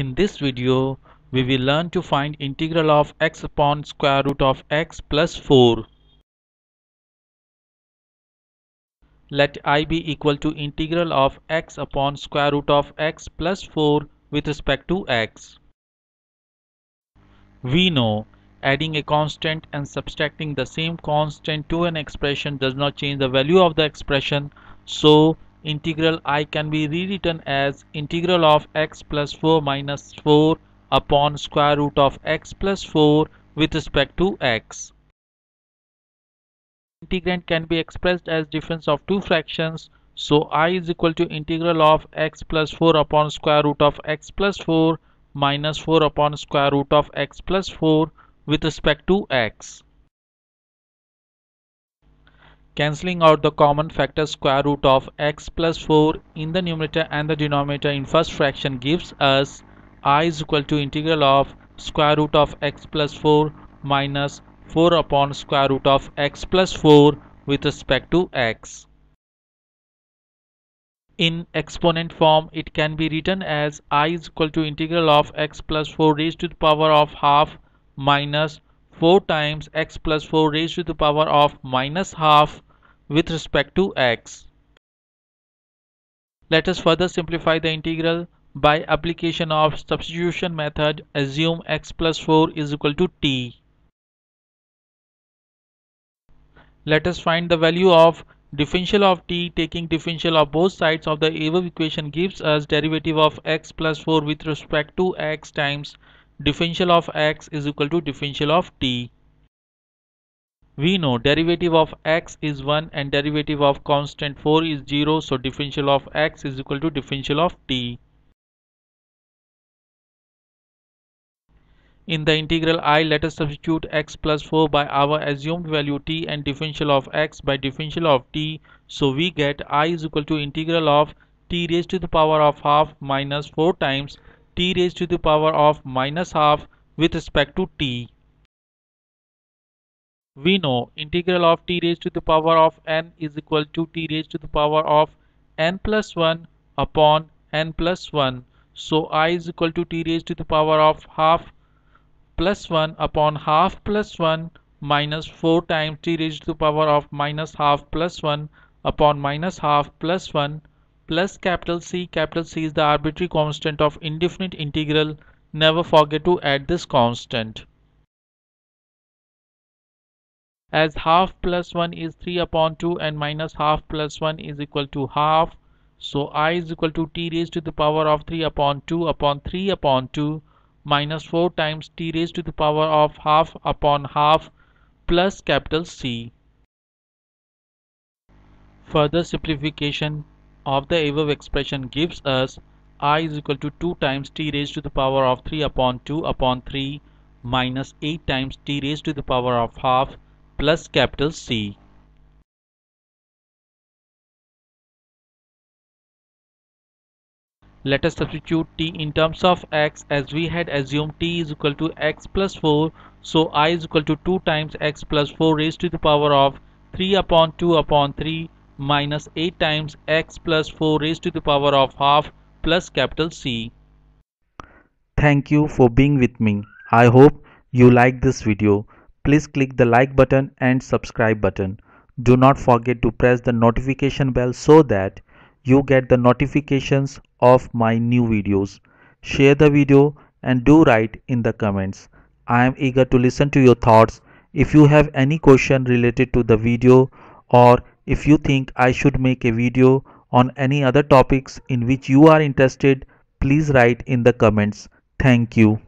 In this video, we will learn to find integral of x upon square root of x plus 4. Let I be equal to integral of x upon square root of x plus 4 with respect to x. We know adding a constant and subtracting the same constant to an expression does not change the value of the expression, so integral I can be rewritten as integral of x plus 4 minus 4 upon square root of x plus 4 with respect to x. Integrand can be expressed as difference of two fractions, so I is equal to integral of x plus 4 upon square root of x plus 4 minus 4 upon square root of x plus 4 with respect to x. Cancelling out the common factor square root of x plus 4 in the numerator and the denominator in first fraction gives us I is equal to integral of square root of x plus 4 minus 4 upon square root of x plus 4 with respect to x. In exponent form, it can be written as I is equal to integral of x plus 4 raised to the power of half minus 4 times x plus 4 raised to the power of minus half with respect to x. Let us further simplify the integral by application of substitution method. Assume x plus 4 is equal to t. Let us find the value of differential of t. Taking differential of both sides of the above equation gives us derivative of x plus 4 with respect to x times differential of x is equal to differential of t. We know derivative of x is 1 and derivative of constant 4 is 0, so differential of x is equal to differential of t. In the integral I, let us substitute x plus 4 by our assumed value t and differential of x by differential of t, so we get I is equal to integral of t raised to the power of half minus 4 times t raised to the power of minus half with respect to t. We know integral of t raised to the power of n is equal to t raised to the power of n plus 1 upon n plus 1, so I is equal to t raised to the power of half plus 1 upon half plus 1 minus 4 times t raised to the power of minus half plus 1 upon minus half plus 1 plus capital C. Capital C is the arbitrary constant of indefinite integral. Never forget to add this constant. As half plus 1 is 3 upon 2 and minus half plus 1 is equal to half, so I is equal to t raised to the power of 3 upon 2 upon 3 upon 2 minus 4 times t raised to the power of half upon half plus capital C. Further simplification of the above expression gives us I is equal to 2 times t raised to the power of 3 upon 2 upon 3 minus 8 times t raised to the power of half plus capital C. Let us substitute t in terms of x, as we had assumed t is equal to x plus 4, so I is equal to 2 times x plus 4 raised to the power of 3 upon 2 upon 3 minus 8 times x plus 4 raised to the power of half plus capital C. Thank you for being with me. I hope you like this video. Please click the like button and subscribe button. Do not forget to press the notification bell so that you get the notifications of my new videos. Share the video and do write in the comments. I am eager to listen to your thoughts. If you have any question related to the video, or if you think I should make a video on any other topics in which you are interested, please write in the comments. Thank you.